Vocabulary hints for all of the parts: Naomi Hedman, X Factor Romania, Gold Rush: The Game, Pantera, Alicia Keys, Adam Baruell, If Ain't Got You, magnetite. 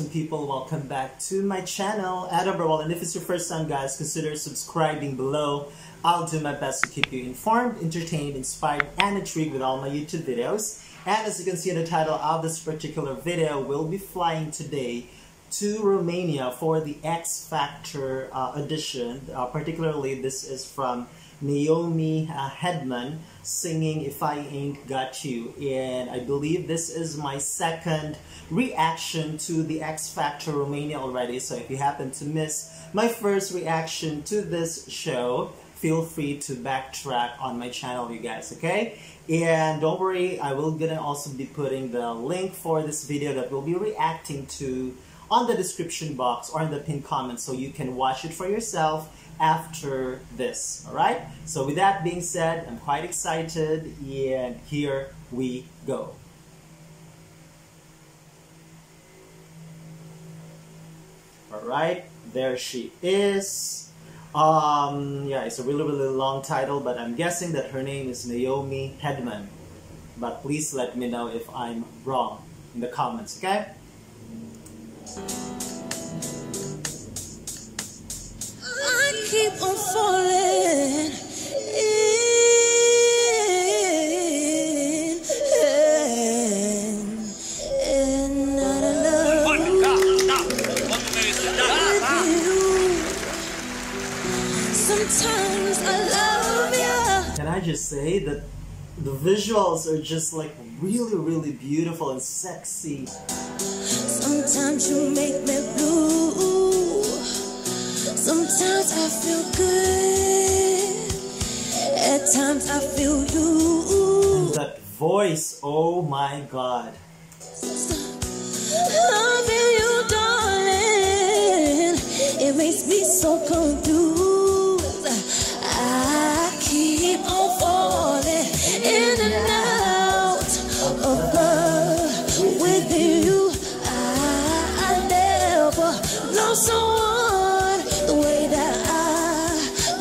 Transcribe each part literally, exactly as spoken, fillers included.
awesome people, welcome back to my channel, Adam Baruell, and if it's your first time, guys, consider subscribing below. I'll do my best to keep you informed, entertained, inspired, and intrigued with all my YouTube videos. And as you can see in the title of this particular video, we'll be flying today to Romania for the X Factor uh, audition. Uh, particularly, this is from Naomi uh, Hedman singing If I Ain't Got You, and I believe this is my second reaction to the X Factor Romania already. So if you happen to miss my first reaction to this show, feel free to backtrack on my channel, you guys, okay? And don't worry, I will gonna also be putting the link for this video that we'll be reacting to on the description box or in the pinned comment, so you can watch it for yourself after this, all right? So with that being said, I'm quite excited, and here we go. All right, there she is. Um, yeah, it's a really, really long title, but I'm guessing that her name is Naomi Hedman. But please let me know if I'm wrong in the comments, okay? I keep on falling in, in, in, not alone. Sometimes I love you. Can I just say that the visuals are just like really, really beautiful and sexy. Sometimes you make me blue. Sometimes I feel good. At times I feel you. And that voice, oh my God. I feel you, darling. It makes me so confused. I keep on falling in and out of love with you. I, I never love someone the way that I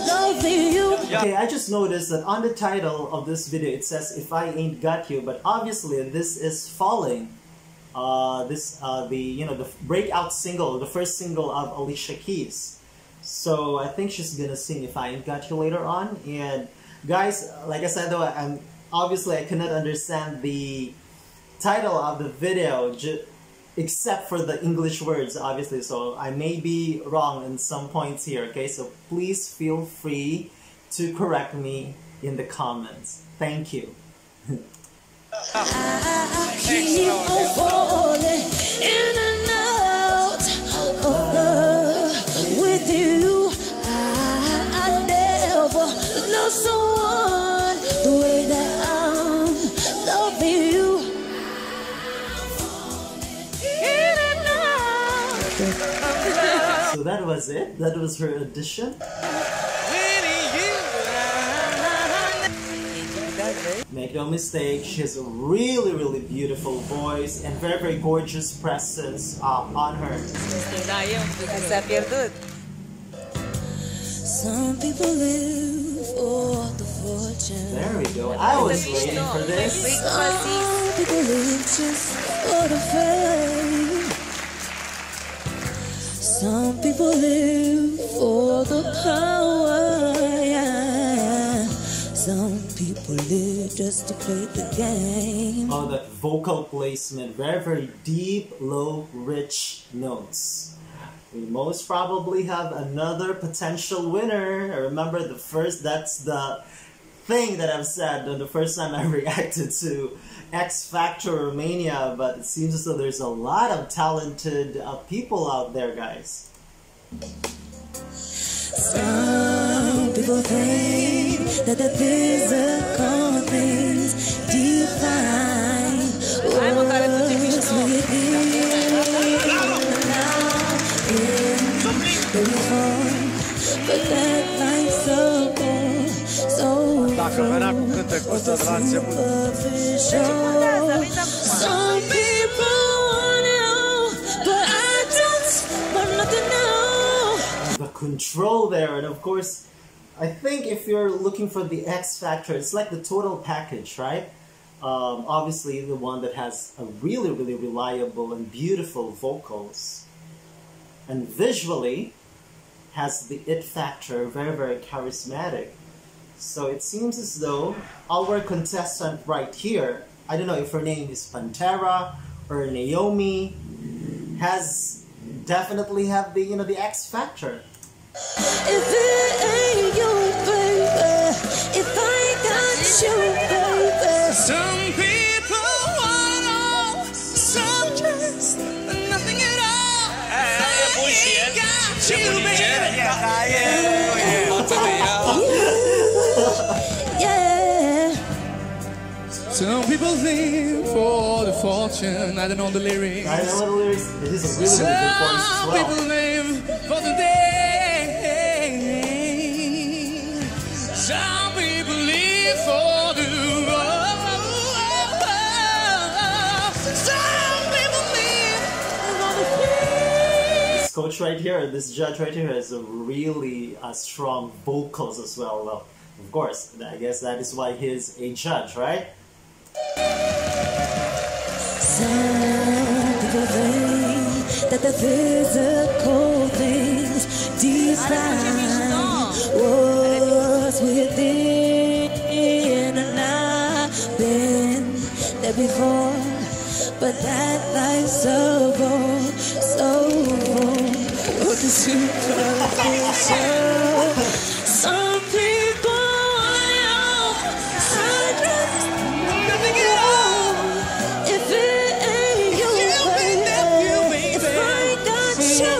love you. Okay, I just noticed that on the title of this video it says If I Ain't Got You, but obviously this is Falling. Uh, this uh, the you know the breakout single, the first single of Alicia Keys. So I think she's gonna sing If I Ain't Got You later on. And guys, like I said though, I'm obviously I cannot understand the title of the video except for the English words, obviously, so I may be wrong in some points here, okay? So please feel free to correct me in the comments. Thank you. Someone the way that I'm loving you. So that was it. That was her audition. Make no mistake, she has a really, really beautiful voice and very, very gorgeous presence um, on her. Some people live. There we go. I was waiting for this. Some people live for the power, yeah. Some people live just to play the game. Oh, that vocal placement. Very, very deep, low, rich notes. We most probably have another potential winner. I remember the first, that's the thing that I've said the first time I reacted to X Factor Romania, but it seems as though there's a lot of talented uh, people out there, guys. Some people think that the physical things define words within. But that life's so cold, so cold. Some people wanna know, but I don't want nothing now. The control there, and of course, I think if you're looking for the X Factor, it's like the total package, right? Um, obviously the one that has a really, really reliable and beautiful vocals, and visually has the it factor, very, very charismatic. So it seems as though our contestant right here, I don't know if her name is Pantera or Naomi, has definitely have the, you know, the X factor. If it ain't you, baby, if I got you, baby. Some people want it all, some just nothing at all. I ain't got you, baby. Yeah, yeah. Some people live for the fortune. I don't know the lyrics. I don't know the lyrics. It is a really, really good voice as well. Some people live for the day. Some people live for the world. Some people live for the world. This coach right here, this judge right here, has a really uh, strong vocals as well. Well, of course, I guess that is why he's a judge, right? Some people think that the physical things define within, and I've been there before, but that life's so bold, so bold. What the superficial? Some people are sundressed, nothing at all. If it ain't you, baby, if I got you,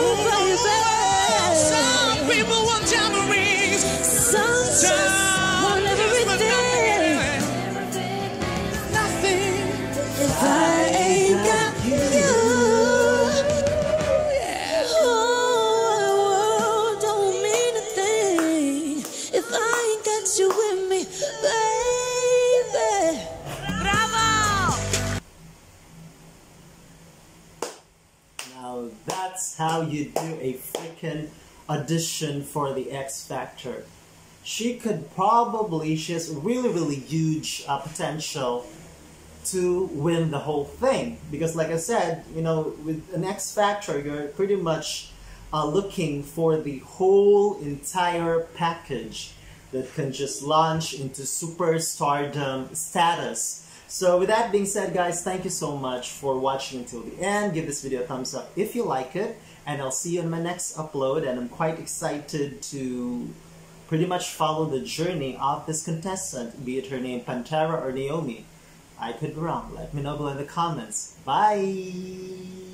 baby. Some people want tambourines. Some That's how you do a freaking audition for the X Factor. She could probably, she has really, really huge uh, potential to win the whole thing. Because like I said, you know, with an X Factor, you're pretty much uh, looking for the whole entire package that can just launch into superstardom status. So with that being said, guys, thank you so much for watching until the end. Give this video a thumbs up if you like it, and I'll see you in my next upload. And I'm quite excited to pretty much follow the journey of this contestant, be it her name Pantera or Naomi. I could be wrong. Let me know below in the comments. Bye!